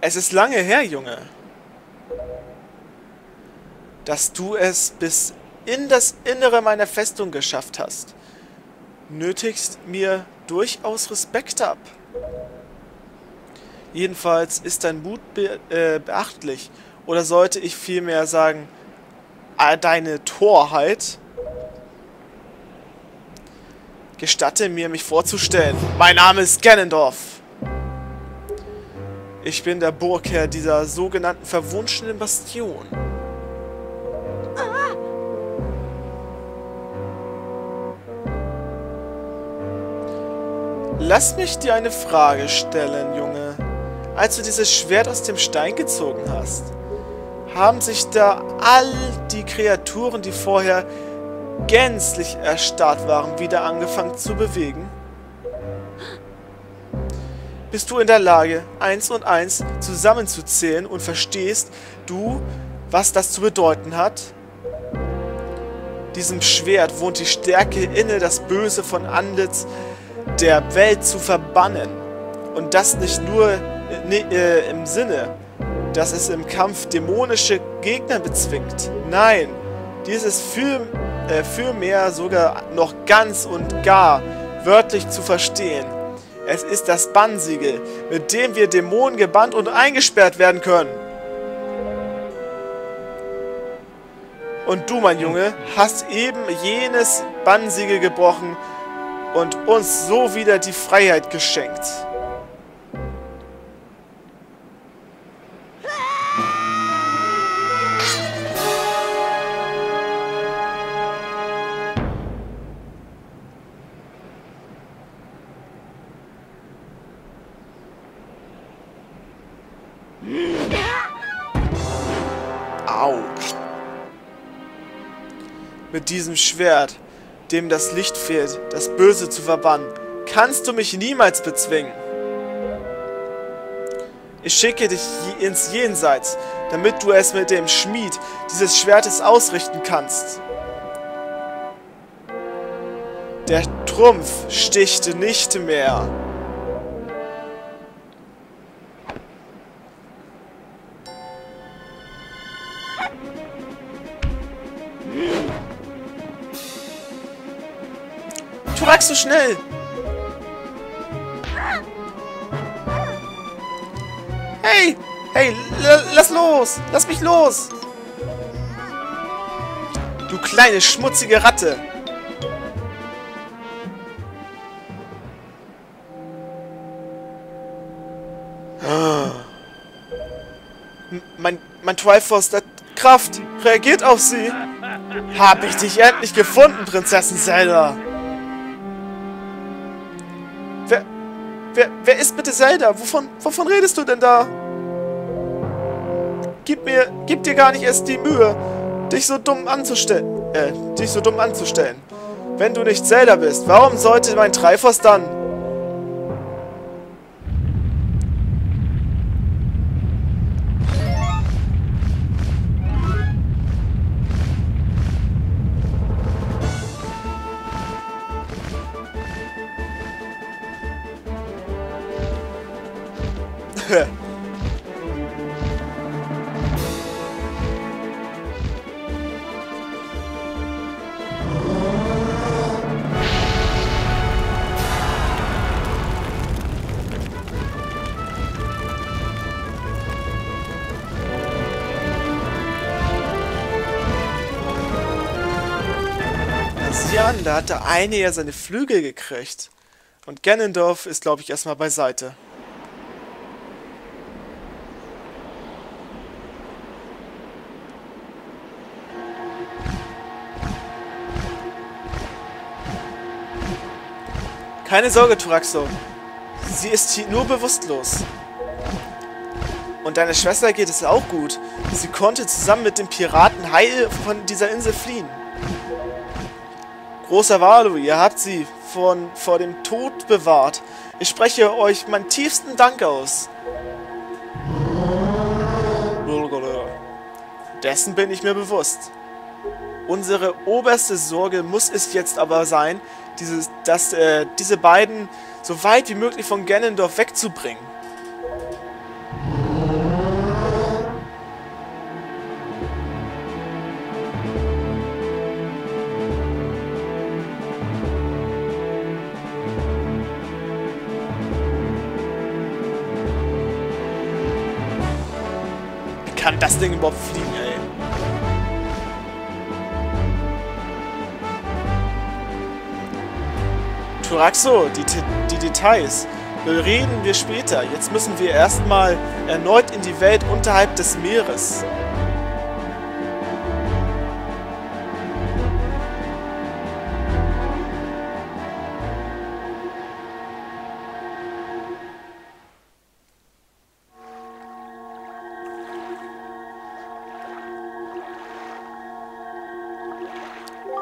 Es ist lange her, Junge, dass du es bis in das Innere meiner Festung geschafft hast. Nötigst mir durchaus Respekt ab. Jedenfalls ist dein Mut beachtlich. Oder sollte ich vielmehr sagen, deine Torheit? Gestatte mir, mich vorzustellen. Mein Name ist Ganondorf. Ich bin der Burgherr dieser sogenannten verwunschenen Bastion. Lass mich dir eine Frage stellen, Junge. Als du dieses Schwert aus dem Stein gezogen hast, haben sich da all die Kreaturen, die vorher gänzlich erstarrt waren, wieder angefangen zu bewegen? Bist du in der Lage, 1 und 1 zusammenzuzählen und verstehst du, was das zu bedeuten hat? Diesem Schwert wohnt die Stärke inne, das Böse von Antlitz der Welt zu verbannen. Und das nicht nur im Sinne, dass es im Kampf dämonische Gegner bezwingt. Nein, dies ist vielmehr sogar noch ganz und gar wörtlich zu verstehen. Es ist das Bannsiegel, mit dem wir Dämonen gebannt und eingesperrt werden können. Und du, mein Junge, hast eben jenes Bannsiegel gebrochen und uns so wieder die Freiheit geschenkt. Au. Mit diesem Schwert, dem das Licht fehlt, das Böse zu verbannen, kannst du mich niemals bezwingen. Ich schicke dich ins Jenseits, damit du es mit dem Schmied dieses Schwertes ausrichten kannst. Der Trumpf sticht nicht mehr. Thoruxo, schnell! Hey! Hey, lass los! Lass mich los! Du kleine, schmutzige Ratte! Mein Triforce der Kraft reagiert auf sie! Hab ich dich endlich gefunden, Prinzessin Zelda! Wer ist bitte Zelda? Wovon redest du denn da? Gib dir gar nicht erst die Mühe, dich so dumm anzustellen. Wenn du nicht Zelda bist, warum sollte mein Triforce dann? Jan, da hat der eine ja seine Flügel gekriegt. Und Ganondorf ist, glaube ich, erstmal beiseite. Keine Sorge, Thoruxo. Sie ist nur bewusstlos. Und deiner Schwester geht es auch gut. Sie konnte zusammen mit den Piraten heil von dieser Insel fliehen. Großer Walu, ihr habt sie vor dem Tod bewahrt. Ich spreche euch meinen tiefsten Dank aus. Dessen bin ich mir bewusst. Unsere oberste Sorge muss es jetzt aber sein, diese beiden so weit wie möglich von Ganondorf wegzubringen. kann das Ding überhaupt fliegen, ey? Thoruxo, die Details. Reden wir später. Jetzt müssen wir erstmal erneut in die Welt unterhalb des Meeres.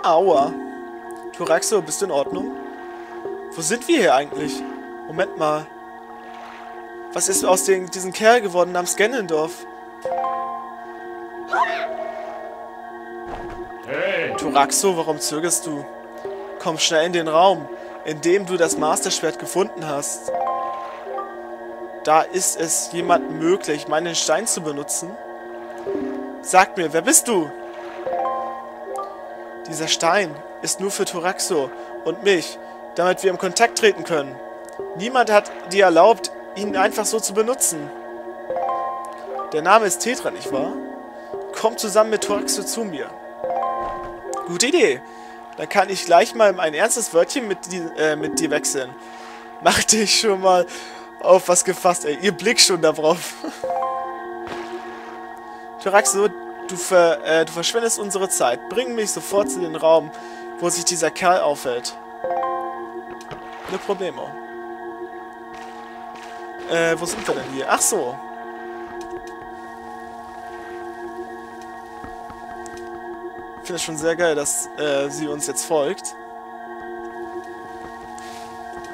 Aua. Thoruxo, bist du in Ordnung? Wo sind wir hier eigentlich? Moment mal. Was ist aus diesem Kerl geworden namens Ganondorf? Hey. Thoruxo, warum zögerst du? Komm schnell in den Raum, in dem du das Masterschwert gefunden hast. Da ist es jemandem möglich, meinen Stein zu benutzen. Sag mir, wer bist du? Dieser Stein ist nur für Thoruxo und mich, damit wir im Kontakt treten können. Niemand hat dir erlaubt, ihn einfach so zu benutzen. Der Name ist Tetra, nicht wahr? Komm zusammen mit Thoruxo zu mir. Gute Idee. Dann kann ich gleich mal ein ernstes Wörtchen mit dir wechseln. Mach dich schon mal auf was gefasst, ey. Ihr blickt schon darauf. Thoruxo, du verschwendest unsere Zeit. Bring mich sofort zu den Raum, wo sich dieser Kerl aufhält. Ne Problemo. Wo sind wir denn hier? Ach so. Ich finde es schon sehr geil, dass sie uns jetzt folgt.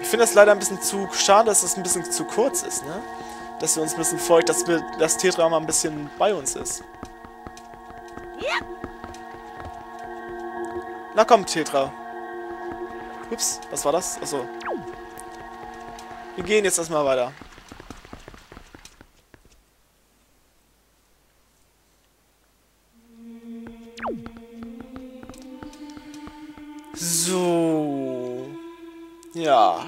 Ich finde das leider ein bisschen zu schade, dass es ein bisschen zu kurz ist, ne? Dass sie uns ein bisschen folgt, dass das Tetra mal ein bisschen bei uns ist. Na komm, Tetra. Ups, was war das? Achso. Wir gehen jetzt erstmal weiter. So. Ja.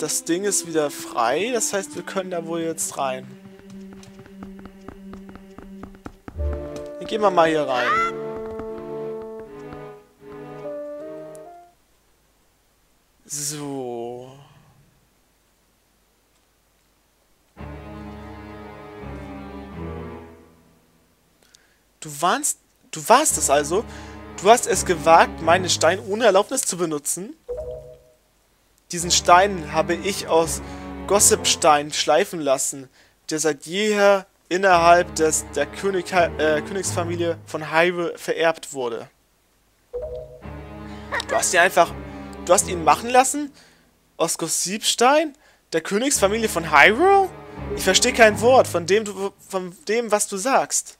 Das Ding ist wieder frei, das heißt, wir können da wohl jetzt rein. Dann gehen wir mal hier rein. So. Du warst es also? Du hast es gewagt, meinen Stein ohne Erlaubnis zu benutzen? Diesen Stein habe ich aus Gossipstein schleifen lassen, der seit jeher innerhalb der Königsfamilie von Hyrule vererbt wurde. Du hast ihn machen lassen? Aus Gossipstein? Der Königsfamilie von Hyrule? Ich verstehe kein Wort von dem, was du sagst.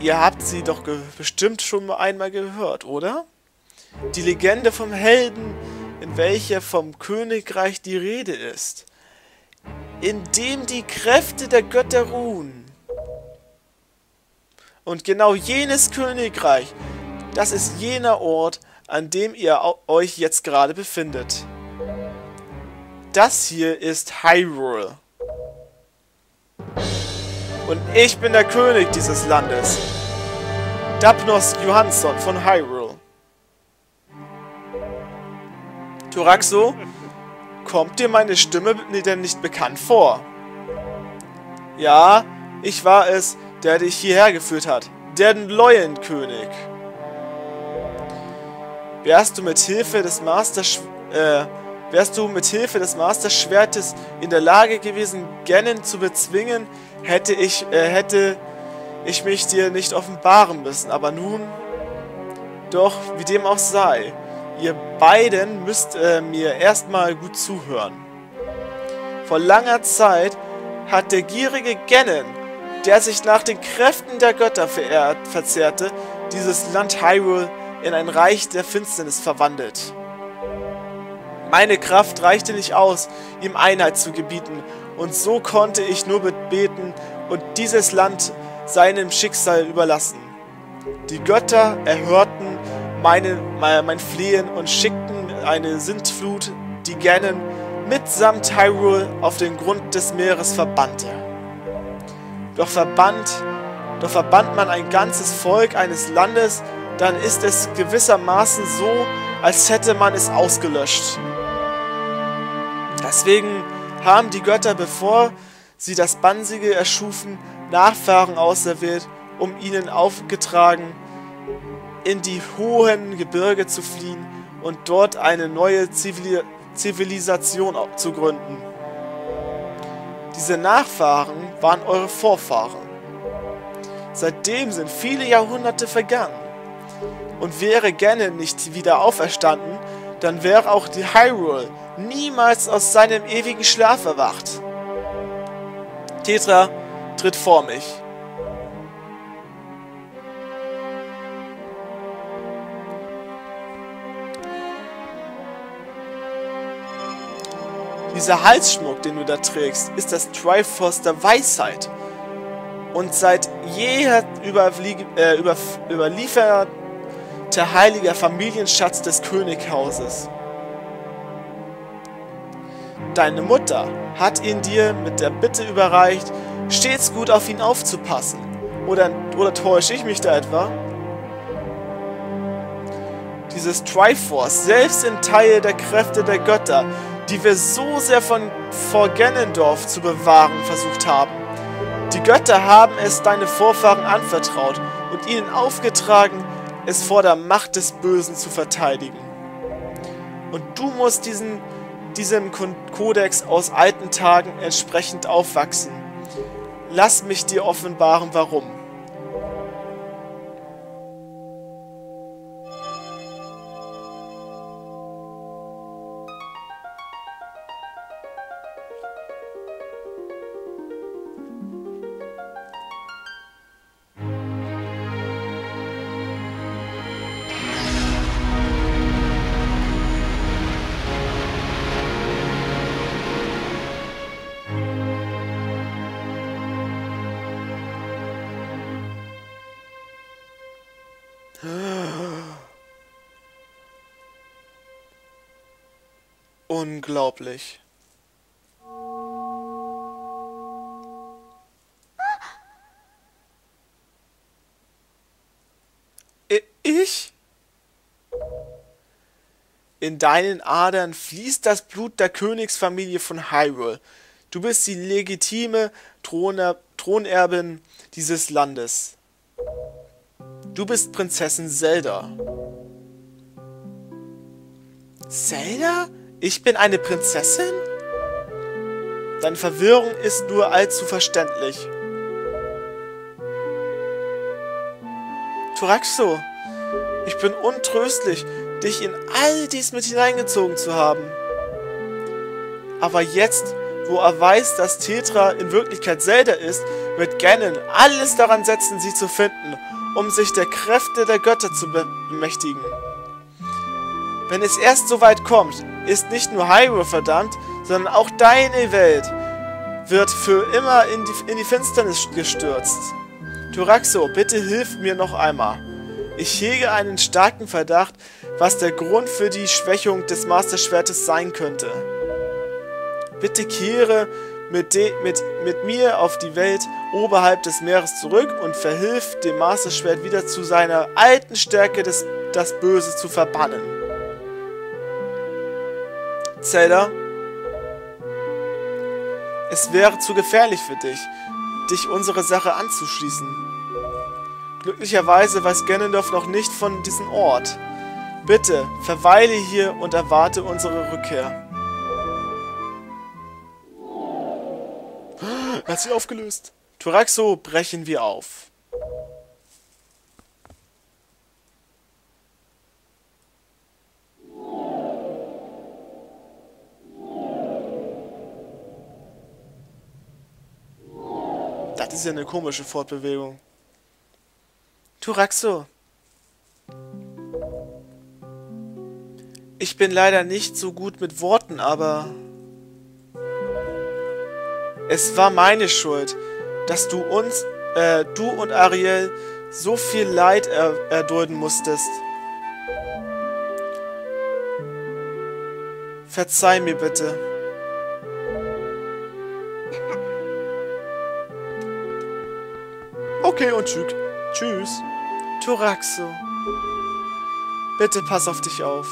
Ihr habt sie doch bestimmt schon einmal gehört, oder? Die Legende vom Helden, in welcher vom Königreich die Rede ist. In dem die Kräfte der Götter ruhen. Und genau jenes Königreich, das ist jener Ort, an dem ihr euch jetzt gerade befindet. Das hier ist Hyrule. Und ich bin der König dieses Landes. Daphnes Johansson von Hyrule. Thoruxo, kommt dir meine Stimme denn nicht bekannt vor? Ja, ich war es, der dich hierher geführt hat. Der Löwenkönig. Wärst du mit Hilfe des Masterschwertes in der Lage gewesen, Ganon zu bezwingen, hätte ich mich dir nicht offenbaren müssen. Aber nun, doch, wie dem auch sei, ihr beiden müsst mir erstmal gut zuhören. Vor langer Zeit hat der gierige Ganon, der sich nach den Kräften der Götter verzehrte, dieses Land Hyrule in ein Reich der Finsternis verwandelt. Meine Kraft reichte nicht aus, ihm Einheit zu gebieten, und so konnte ich nur beten und dieses Land seinem Schicksal überlassen. Die Götter erhörten mein Flehen und schickten eine Sintflut, die Ganon mitsamt Hyrule auf den Grund des Meeres verbannte. Doch verbannt man ein ganzes Volk eines Landes, dann ist es gewissermaßen so, als hätte man es ausgelöscht. Deswegen haben die Götter, bevor sie das Bannsige erschufen, Nachfahren auserwählt, um ihnen aufgetragen, in die hohen Gebirge zu fliehen und dort eine neue Zivilisation zu gründen. Diese Nachfahren waren eure Vorfahren. Seitdem sind viele Jahrhunderte vergangen. Und wäre Ganon nicht wieder auferstanden, dann wäre auch die Hyrule niemals aus seinem ewigen Schlaf erwacht. Tetra, tritt vor mich. Dieser Halsschmuck, den du da trägst, ist das Triforce der Weisheit. Und seit jeher überlieferter heiliger Familienschatz des Könighauses. Deine Mutter hat ihn dir mit der Bitte überreicht, stets gut auf ihn aufzupassen. Oder täusche ich mich da etwa? Dieses Triforce, selbst ein Teil der Kräfte der Götter, die wir so sehr vor Ganondorf zu bewahren versucht haben. Die Götter haben es deine Vorfahren anvertraut und ihnen aufgetragen, es vor der Macht des Bösen zu verteidigen. Und du musst diesem Kodex aus alten Tagen entsprechend aufwachsen. Lass mich dir offenbaren, warum. Unglaublich. Ich? In deinen Adern fließt das Blut der Königsfamilie von Hyrule. Du bist die legitime Thronerbin dieses Landes. Du bist Prinzessin Zelda. Zelda? Ich bin eine Prinzessin? Deine Verwirrung ist nur allzu verständlich. Thoruxo, ich bin untröstlich, dich in all dies mit hineingezogen zu haben. Aber jetzt, wo er weiß, dass Tetra in Wirklichkeit Zelda ist, wird Ganon alles daran setzen, sie zu finden, um sich der Kräfte der Götter zu bemächtigen. Wenn es erst so weit kommt, ist nicht nur Hyrule verdammt, sondern auch deine Welt wird für immer in die Finsternis gestürzt. Thoruxo, bitte hilf mir noch einmal. Ich hege einen starken Verdacht, was der Grund für die Schwächung des Masterschwertes sein könnte. Bitte kehre mit mir auf die Welt oberhalb des Meeres zurück und verhilf dem Masterschwert wieder zu seiner alten Stärke, das Böse zu verbannen. Zelda, es wäre zu gefährlich für dich, dich unserer Sache anzuschließen. Glücklicherweise weiß Ganondorf noch nicht von diesem Ort. Bitte, verweile hier und erwarte unsere Rückkehr. Hat sie aufgelöst. Thoruxo, brechen wir auf. Das ist ja eine komische Fortbewegung. Thoruxo. Ich bin leider nicht so gut mit Worten, aber... Es war meine Schuld, dass du und Ariel so viel Leid erdulden musstest. Verzeih mir bitte. Okay, und tschüss. Thoruxo, bitte pass auf dich auf.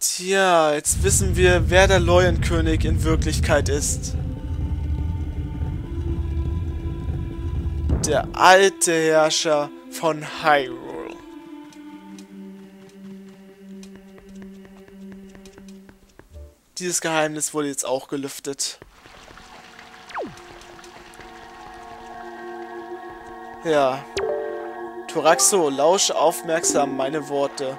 Tja, jetzt wissen wir, wer der Leuenkönig in Wirklichkeit ist. Der alte Herrscher von Hyrule. Dieses Geheimnis wurde jetzt auch gelüftet. Ja. Thoruxo, lausche aufmerksam meine Worte.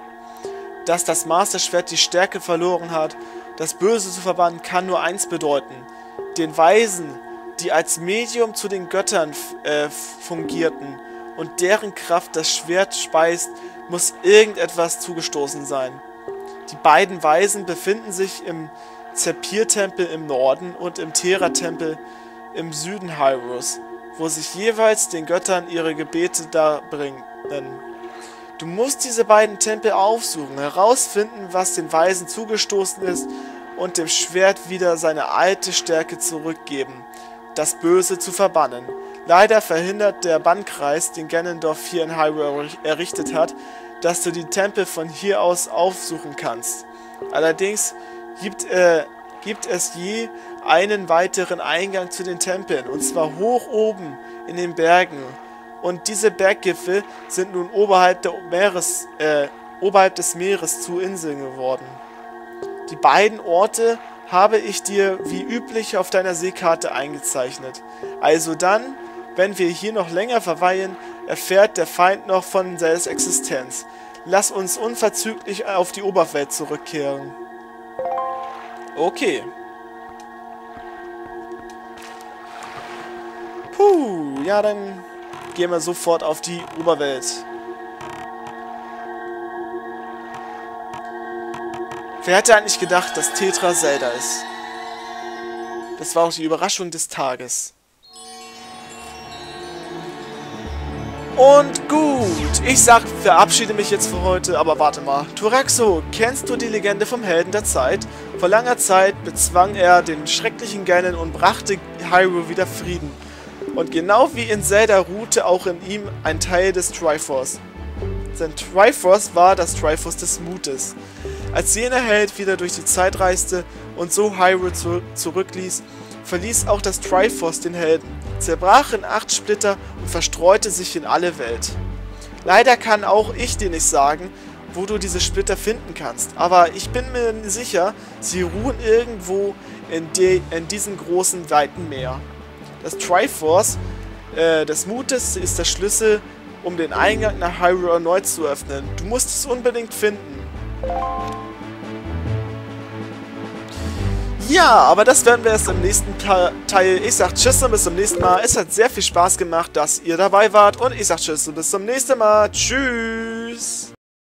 Dass das Masterschwert die Stärke verloren hat, das Böse zu verbannen, kann nur eins bedeuten. Den Weisen, die als Medium zu den Göttern fungierten und deren Kraft das Schwert speist, muss irgendetwas zugestoßen sein. Die beiden Weisen befinden sich im Zephir-Tempel im Norden und im Terra-Tempel im Süden Hyrules, wo sich jeweils den Göttern ihre Gebete darbringen. Du musst diese beiden Tempel aufsuchen, herausfinden, was den Weisen zugestoßen ist und dem Schwert wieder seine alte Stärke zurückgeben, das Böse zu verbannen. Leider verhindert der Bannkreis, den Ganondorf hier in Hyrule errichtet hat, dass du die Tempel von hier aus aufsuchen kannst. Allerdings gibt es je einen weiteren Eingang zu den Tempeln, und zwar hoch oben in den Bergen. Und diese Berggipfel sind nun oberhalb des Meeres zu Inseln geworden. Die beiden Orte habe ich dir wie üblich auf deiner Seekarte eingezeichnet. Also dann, wenn wir hier noch länger verweilen, erfährt der Feind noch von Zeldas Existenz. Lass uns unverzüglich auf die Oberwelt zurückkehren. Okay. Puh, ja dann... Gehen wir sofort auf die Oberwelt. Wer hätte eigentlich gedacht, dass Tetra Zelda ist? Das war auch die Überraschung des Tages. Und gut, ich verabschiede mich jetzt für heute, aber warte mal. Thoruxo, kennst du die Legende vom Helden der Zeit? Vor langer Zeit bezwang er den schrecklichen Ganon und brachte Hyrule wieder Frieden. Und genau wie in Zelda ruhte auch in ihm ein Teil des Triforce. Denn Triforce war das Triforce des Mutes. Als jener Held wieder durch die Zeit reiste und so Hyrule zurückließ, verließ auch das Triforce den Helden, zerbrach in 8 Splitter und verstreute sich in alle Welt. Leider kann auch ich dir nicht sagen, wo du diese Splitter finden kannst, aber ich bin mir sicher, sie ruhen irgendwo in diesem großen, weiten Meer. Das Triforce des Mutes ist der Schlüssel, um den Eingang nach Hyrule erneut zu öffnen. Du musst es unbedingt finden. Ja, aber das werden wir erst im nächsten Teil. Ich sag tschüss und bis zum nächsten Mal. Es hat sehr viel Spaß gemacht, dass ihr dabei wart. Und ich sag tschüss und bis zum nächsten Mal. Tschüss.